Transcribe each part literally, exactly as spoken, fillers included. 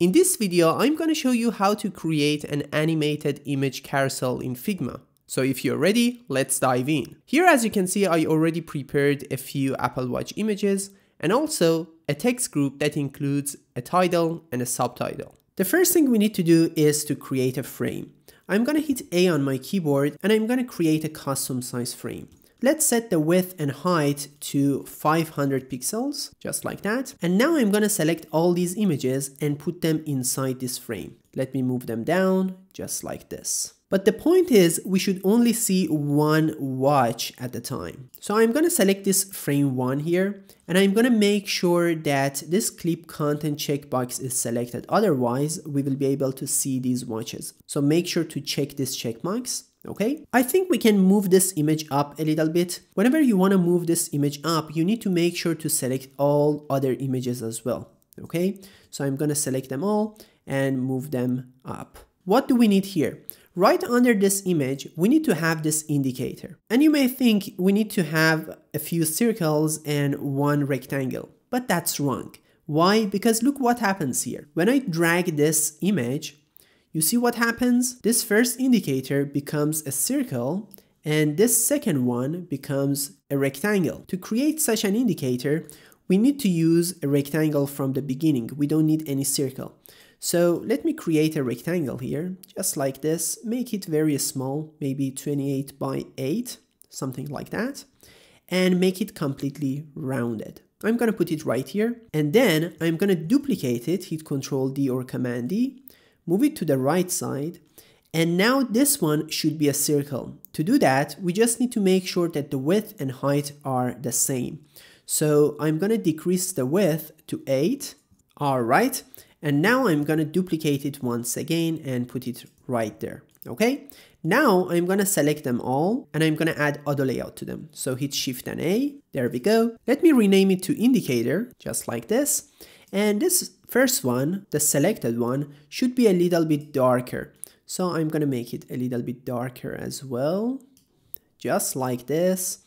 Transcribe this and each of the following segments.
In this video, I'm going to show you how to create an animated image carousel in Figma. So if you're ready, let's dive in. Here, as you can see, I already prepared a few Apple Watch images and also a text group that includes a title and a subtitle. The first thing we need to do is to create a frame. I'm going to hit A on my keyboard and I'm going to create a custom size frame. Let's set the width and height to five hundred pixels, just like that. And now I'm going to select all these images and put them inside this frame. Let me move them down, just like this. But the point is, we should only see one watch at a time. So I'm going to select this frame one here, and I'm going to make sure that this clip content checkbox is selected. Otherwise, we will be able to see these watches. So make sure to check this checkbox. Okay, I think we can move this image up a little bit. Whenever you want to move this image up, you need to make sure to select all other images as well. Okay, so I'm going to select them all and move them up. What do we need here? Right under this image, we need to have this indicator. And you may think we need to have a few circles and one rectangle, but that's wrong. Why? Because look what happens here. When I drag this image, you see what happens? This first indicator becomes a circle and this second one becomes a rectangle. To create such an indicator, we need to use a rectangle from the beginning. We don't need any circle. So let me create a rectangle here, just like this. Make it very small, maybe twenty-eight by eight, something like that, and make it completely rounded. I'm going to put it right here, and then I'm going to duplicate it, hit Ctrl D or Command D, move it to the right side, and now this one should be a circle. To do that, we just need to make sure that the width and height are the same. So I'm going to decrease the width to eight. All right. And now I'm going to duplicate it once again and put it right there. Okay. Now I'm going to select them all and I'm going to add auto layout to them. So hit Shift and A. There we go. Let me rename it to indicator, just like this. And this first one, the selected one, should be a little bit darker. So I'm going to make it a little bit darker as well, just like this.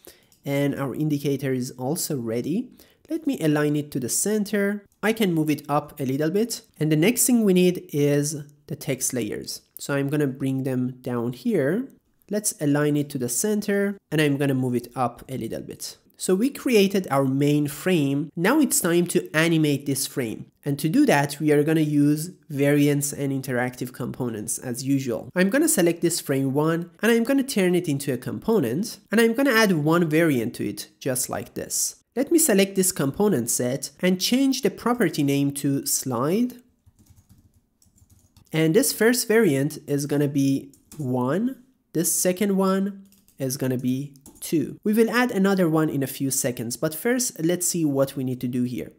And our indicator is also ready. Let me align it to the center. I can move it up a little bit. And the next thing we need is the text layers. So I'm going to bring them down here. Let's align it to the center and I'm going to move it up a little bit. So we created our main frame. Now it's time to animate this frame. And to do that, we are going to use variants and interactive components as usual. I'm going to select this frame one and I'm going to turn it into a component and I'm going to add one variant to it, just like this. Let me select this component set and change the property name to slide. And this first variant is going to be one. This second one is going to be two. We will add another one in a few seconds, but first let's see what we need to do here.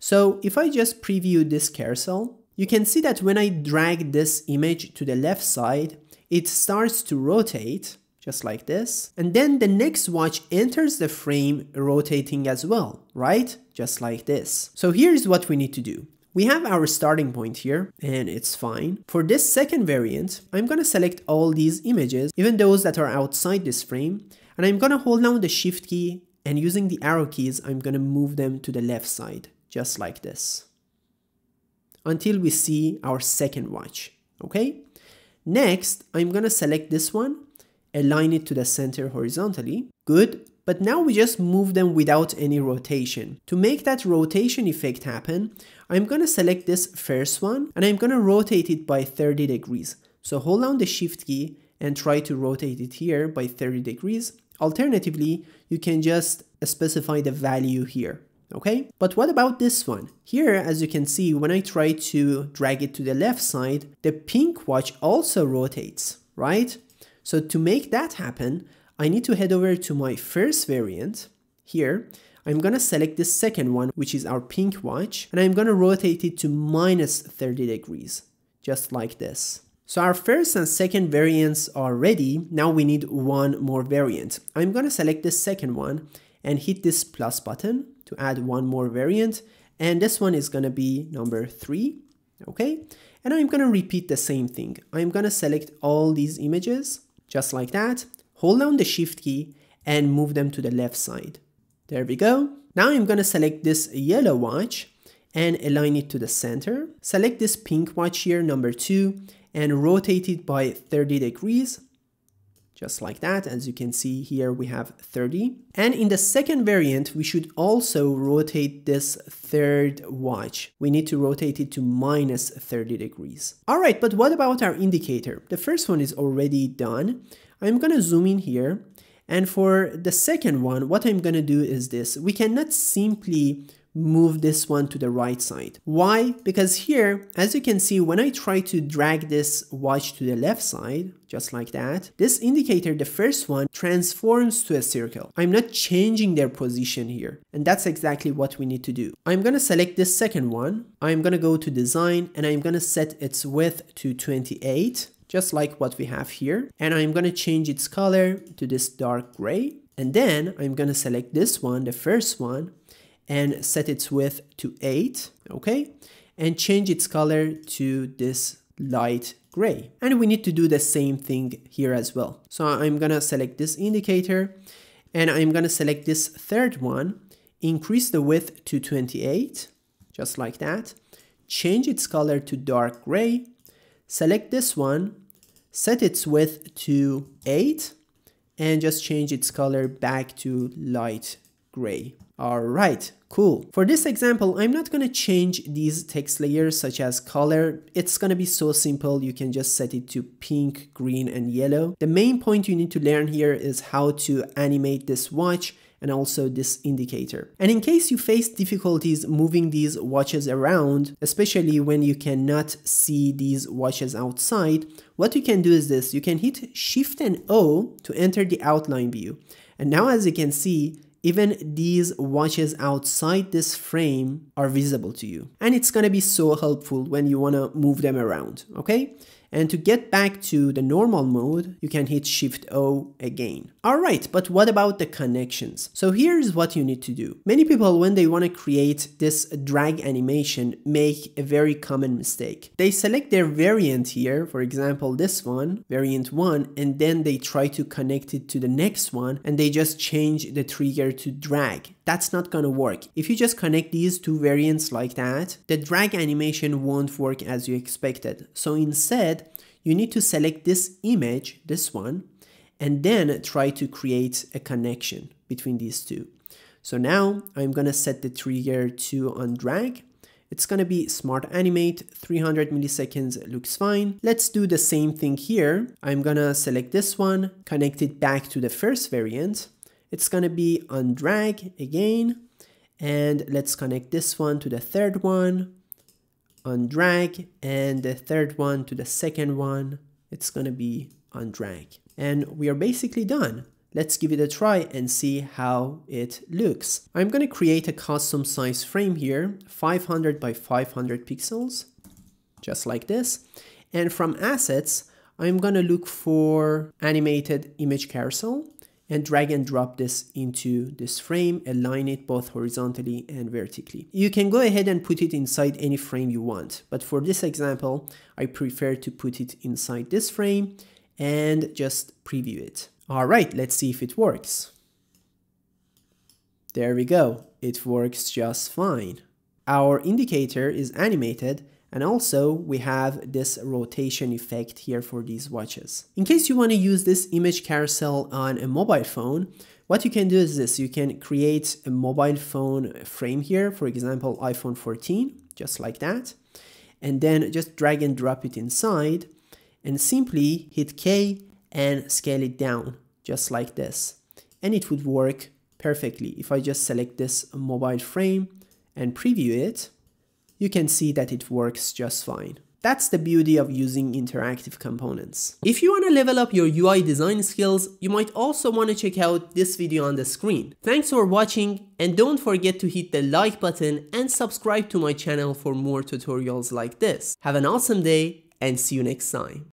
So if I just preview this carousel, you can see that when I drag this image to the left side, it starts to rotate, just like this. And then the next watch enters the frame rotating as well, right? Just like this. So here's what we need to do. We have our starting point here and it's fine. For this second variant, I'm going to select all these images, even those that are outside this frame, and I'm going to hold down the Shift key and using the arrow keys, I'm going to move them to the left side, just like this, until we see our second watch, okay? Next, I'm going to select this one, align it to the center horizontally, good. But now we just move them without any rotation. To make that rotation effect happen, I'm going to select this first one and I'm going to rotate it by thirty degrees. So hold down the Shift key and try to rotate it here by thirty degrees. Alternatively, you can just specify the value here. Okay, but what about this one? Here, as you can see, when I try to drag it to the left side, the pink watch also rotates, right? So to make that happen, I need to head over to my first variant here. I'm going to select this second one, which is our pink watch, and I'm going to rotate it to minus thirty degrees, just like this. So our first and second variants are ready. Now we need one more variant. I'm going to select this second one and hit this plus button to add one more variant. And this one is going to be number three. Okay. And I'm going to repeat the same thing. I'm going to select all these images just like that. Hold down the Shift key and move them to the left side. There we go. Now I'm going to select this yellow watch and align it to the center. Select this pink watch here, number two, and rotate it by thirty degrees. Just like that, as you can see here, we have thirty. And in the second variant, we should also rotate this third watch. We need to rotate it to minus thirty degrees. All right, but what about our indicator? The first one is already done. I'm gonna zoom in here. And for the second one, what I'm gonna do is this. We cannot simply move this one to the right side. Why? Because here, as you can see, when I try to drag this watch to the left side, just like that, this indicator, the first one, transforms to a circle. I'm not changing their position here. And that's exactly what we need to do. I'm gonna select this second one. I'm gonna go to design and I'm gonna set its width to twenty-eight, just like what we have here. And I'm gonna change its color to this dark gray. And then I'm gonna select this one, the first one, and set its width to eight, okay? And change its color to this light gray. And we need to do the same thing here as well. So I'm gonna select this indicator and I'm gonna select this third one, increase the width to twenty-eight, just like that, change its color to dark gray, select this one, set its width to eight, and just change its color back to light gray. All right, cool. For this example, I'm not gonna change these text layers such as color. It's gonna be so simple. You can just set it to pink, green, and yellow. The main point you need to learn here is how to animate this watch and also this indicator. And in case you face difficulties moving these watches around, especially when you cannot see these watches outside, what you can do is this. You can hit Shift and O to enter the outline view. And now, as you can see, even these watches outside this frame are visible to you. And it's gonna be so helpful when you wanna move them around, okay? And to get back to the normal mode, you can hit Shift O again. All right, but what about the connections? So here's what you need to do. Many people, when they want to create this drag animation, make a very common mistake. They select their variant here, for example, this one, variant one, and then they try to connect it to the next one, and they just change the trigger to drag. That's not gonna work. If you just connect these two variants like that, the drag animation won't work as you expected. So instead, you need to select this image, this one, and then try to create a connection between these two. So now I'm gonna set the trigger to on drag. It's gonna be smart animate, three hundred milliseconds looks fine. Let's do the same thing here. I'm gonna select this one, connect it back to the first variant. It's gonna be on drag again, and let's connect this one to the third one, on drag, and the third one to the second one. It's gonna be on drag. And we are basically done. Let's give it a try and see how it looks. I'm gonna create a custom size frame here, five hundred by five hundred pixels, just like this. And from assets, I'm gonna look for animated image carousel, and drag and drop this into this frame, align it both horizontally and vertically. You can go ahead and put it inside any frame you want, but for this example, I prefer to put it inside this frame and just preview it. All right, let's see if it works. There we go, it works just fine. Our indicator is animated, and also we have this rotation effect here for these watches. In case you want to use this image carousel on a mobile phone, what you can do is this. You can create a mobile phone frame here, for example, iPhone fourteen, just like that. And then just drag and drop it inside and simply hit K and scale it down, just like this. And it would work perfectly. If I just select this mobile frame and preview it, you can see that it works just fine. That's the beauty of using interactive components. If you want to level up your U I design skills, you might also want to check out this video on the screen. Thanks for watching, and don't forget to hit the like button and subscribe to my channel for more tutorials like this. Have an awesome day, and see you next time.